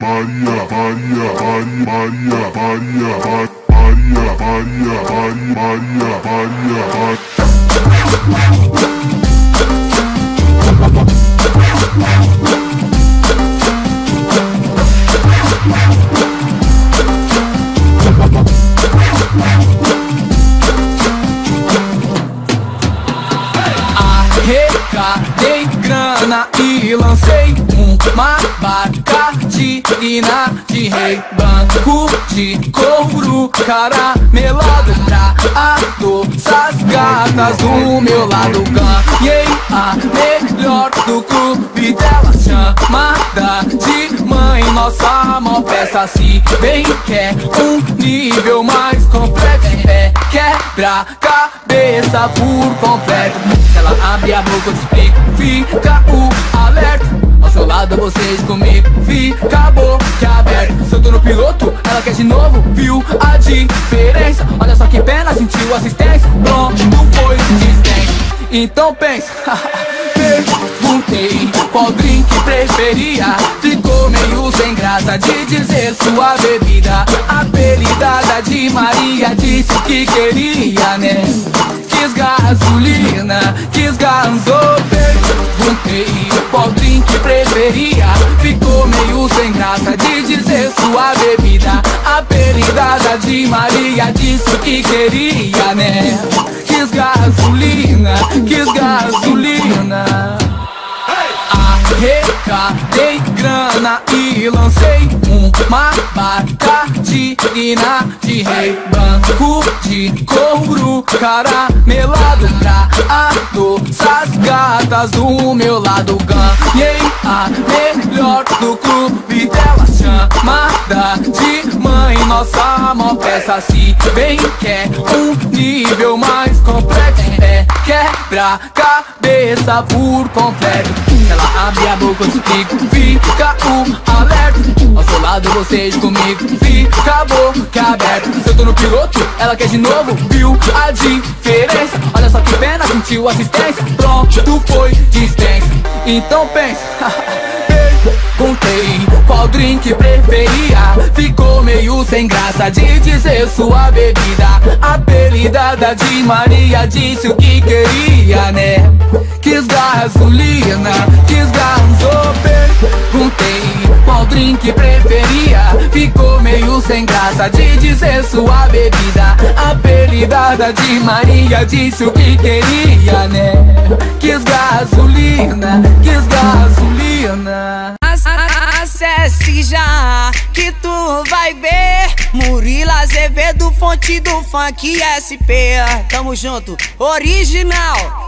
Arrecadei grana e lancei uma Bacardi de rei, banco de couro caramelado pra adoçar as gatas do meu lado. Ganhei a melhor do clube dela, chamada de mãe, nossa maior peça. Se bem quer um nível mais completo, é quebra cabeça por completo. Se ela abre a boca eu te explico, fica o alerta. Ao seu lado vocês comigo, fica a boca aberta. Se eu tô no piloto, ela quer de novo, viu a diferença? Olha só que pena, sentiu assistência, pronto, foi desistência. Então pensa, perguntei qual drink preferia, ficou meio sem graça de dizer sua bebida. Apelidada de Maria, disse que queria, né? Quis gasolina, quis gasolina. Perguntei qual drink preferia, ficou meio sem graça de dizer sua bebida. Apelidada de Maria, disse que queria, né? Quis gasolina, quis gasolina. Arrecadei grana e lancei uma Bacardi de rei, banco de couro caramelado pra adoçar as gatas do meu lado. Ganhei a melhor do clube dela, chamada de mãe, nossa maior peça. Se bem quer um nível mais complexo, é quebra cabeça por completo. Ela abre a boca, eu te explico, fica o alerta. Ao seu lado, vocês comigo, fica a boca aberta. Se eu tô no piloto, ela quer de novo, viu a diferença? Olha só que pena, sentiu assistência, pronto, foi dispensa. Então pensa, perguntei qual drink preferia, ficou meio sem graça de dizer sua bebida. Apelidada de Maria, disse o que queria, né? Quis gasolina, quis gasolina. Perguntei qual drink preferia, ficou meio sem graça de dizer sua bebida. Apelidada de Maria, disse o que queria, né? Quis gasolina, quis gasolina. Acesse já que tu vai ver. Murilo Azevedo, Fontedofunk SP. Tamo junto, original.